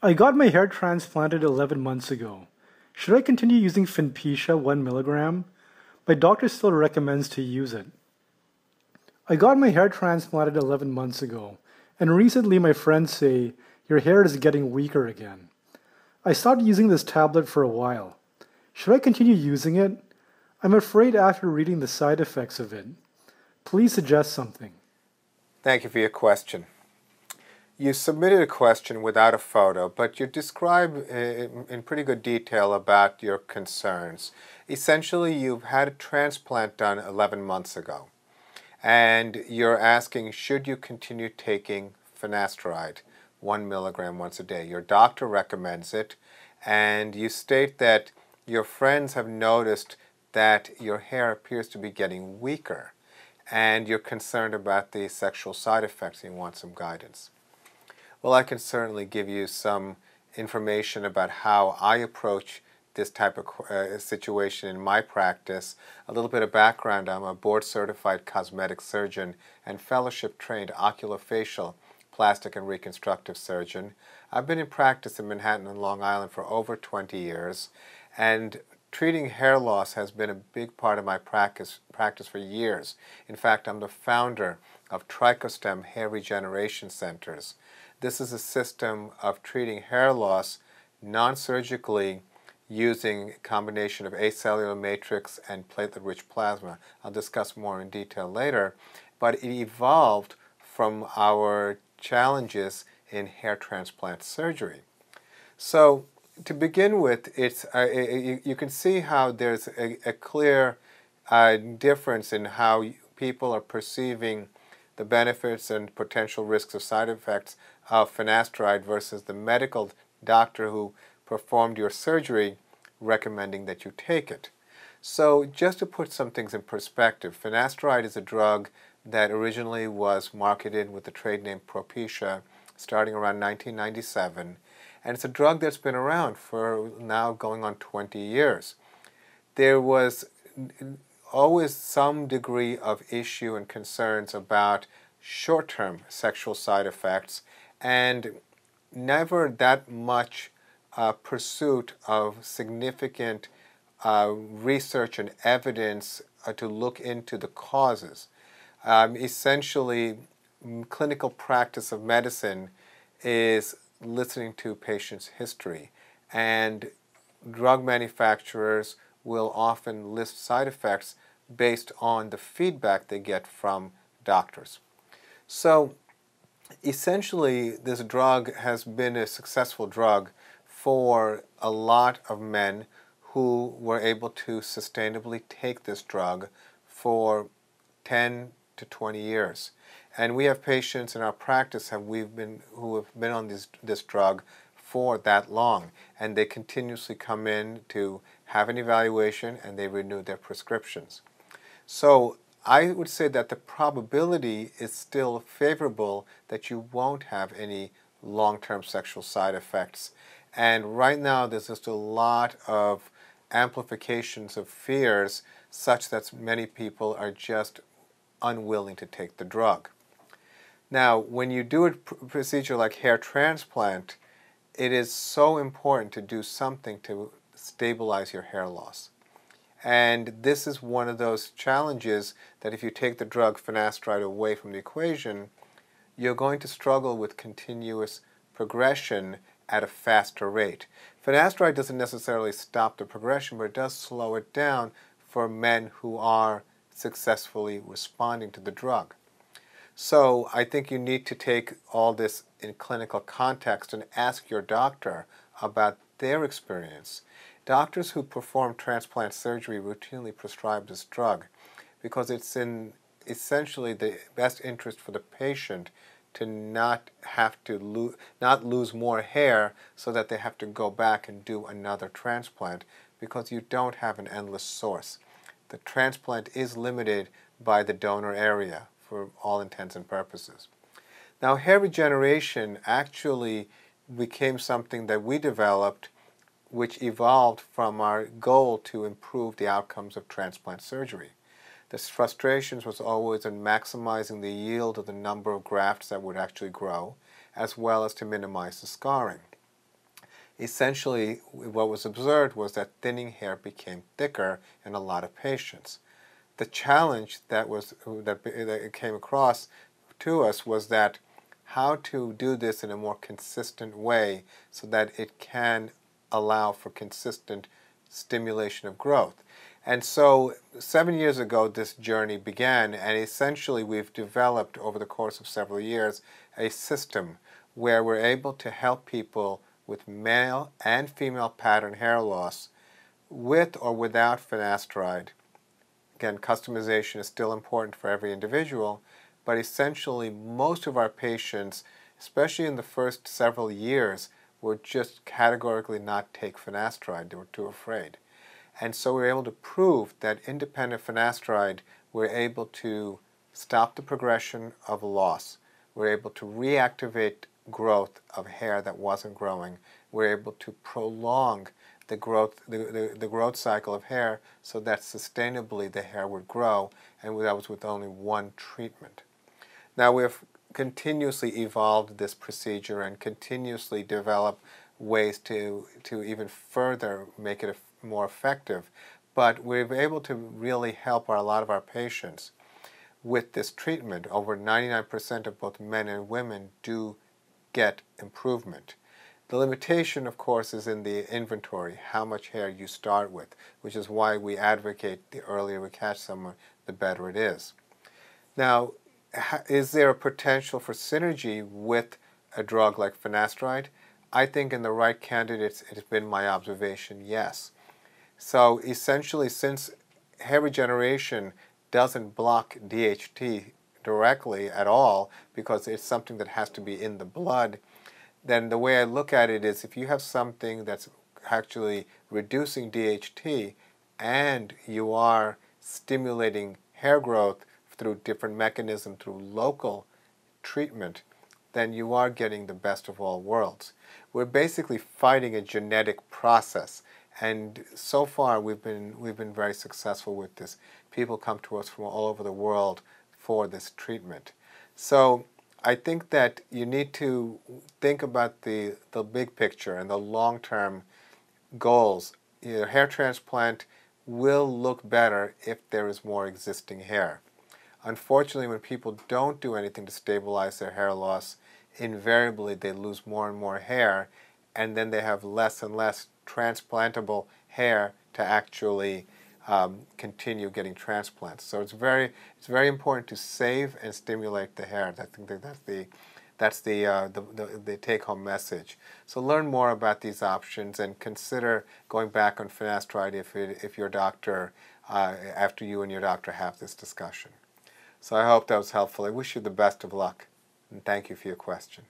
I got my hair transplanted 11 months ago. Should I continue using Finpecia 1 mg? My doctor still recommends to use it. I got my hair transplanted 11 months ago, and recently my friends say, your hair is getting weaker again. I stopped using this tablet for a while. Should I continue using it? I'm afraid after reading the side effects of it. Please suggest something. Thank you for your question. You submitted a question without a photo, but you describe in pretty good detail about your concerns. Essentially, you've had a transplant done 11 months ago. And you're asking, should you continue taking finasteride 1 mg once a day? Your doctor recommends it, and you state that your friends have noticed that your hair appears to be getting weaker, and you're concerned about the sexual side effects and you want some guidance. Well, I can certainly give you some information about how I approach this type of situation in my practice. A little bit of background: I'm a board-certified cosmetic surgeon and fellowship-trained oculofacial, plastic and reconstructive surgeon. I've been in practice in Manhattan and Long Island for over 20 years, and treating hair loss has been a big part of my practice for years. In fact, I'm the founder of Trichostem Hair Regeneration Centers. This is a system of treating hair loss non-surgically using a combination of acellular matrix and platelet-rich plasma. I'll discuss more in detail later, but it evolved from our challenges in hair transplant surgery. So to begin with, it's, you can see how there's a clear difference in how people are perceiving the benefits and potential risks of side effects of finasteride versus the medical doctor who performed your surgery recommending that you take it. So just to put some things in perspective, finasteride is a drug that originally was marketed with the trade name Propecia starting around 1997, and it's a drug that's been around for now going on 20 years. There was always some degree of issue and concerns about short-term sexual side effects, and never that much pursuit of significant research and evidence to look into the causes. Essentially, clinical practice of medicine is listening to patients' history, and drug manufacturers will often list side effects based on the feedback they get from doctors. So essentially, this drug has been a successful drug for a lot of men who were able to sustainably take this drug for 10 to 20 years. And we have patients in our practice who have been on this drug for that long, and they continuously come in to have an evaluation and they renew their prescriptions. So I would say that the probability is still favorable that you won't have any long-term sexual side effects. And right now there's just a lot of amplifications of fears such that many people are just unwilling to take the drug. Now, when you do a procedure like hair transplant, it is so important to do something to stabilize your hair loss. And this is one of those challenges that if you take the drug finasteride away from the equation, you're going to struggle with continuous progression at a faster rate. Finasteride doesn't necessarily stop the progression, but it does slow it down for men who are successfully responding to the drug. So I think you need to take all this in clinical context and ask your doctor about their experience. Doctors who perform transplant surgery routinely prescribe this drug because it's in essentially the best interest for the patient to not have to lose more hair so that they have to go back and do another transplant, because you don't have an endless source. The transplant is limited by the donor area for all intents and purposes. Now, hair regeneration actually became something that we developed, which evolved from our goal to improve the outcomes of transplant surgery. The frustrations was always in maximizing the yield of the number of grafts that would actually grow, as well as to minimize the scarring. essentially what was observed was that thinning hair became thicker in a lot of patients. The challenge that came across to us was that how to do this in a more consistent way so that it can allow for consistent stimulation of growth. And so 7 years ago this journey began, and essentially we've developed over the course of several years a system where we're able to help people with male and female pattern hair loss with or without finasteride. Again, customization is still important for every individual, but essentially most of our patients, especially in the first several years, would just categorically not take finasteride. They were too afraid. And so we were able to prove that independent finasteride, we're able to stop the progression of loss. We're able to reactivate growth of hair that wasn't growing. We're able to prolong the growth cycle of hair so that sustainably the hair would grow, and that was with only one treatment. Now we've continuously evolved this procedure and continuously develop ways to even further make it more effective, but we're able to really help a lot of our patients with this treatment. Over 99% of both men and women do get improvement. The limitation, of course, is in the inventory, how much hair you start with, which is why we advocate the earlier we catch someone, the better it is. Now, is there a potential for synergy with a drug like finasteride? I think in the right candidates, it's been my observation, yes. So essentially, since hair regeneration doesn't block DHT directly at all, because it's something that has to be in the blood, then the way I look at it is if you have something that's actually reducing DHT and you are stimulating hair growth through different mechanisms, through local treatment, then you are getting the best of all worlds. We're basically fighting a genetic process, and so far we've been very successful with this. People come to us from all over the world for this treatment. So I think that you need to think about the big picture and the long-term goals. Your hair transplant will look better if there is more existing hair. Unfortunately, when people don't do anything to stabilize their hair loss, invariably they lose more and more hair, and then they have less and less transplantable hair to actually continue getting transplants. So it's very important to save and stimulate the hair. I think that that's the take-home message. So learn more about these options and consider going back on finasteride if your doctor, after you and your doctor have this discussion. So I hope that was helpful. I wish you the best of luck, and thank you for your question.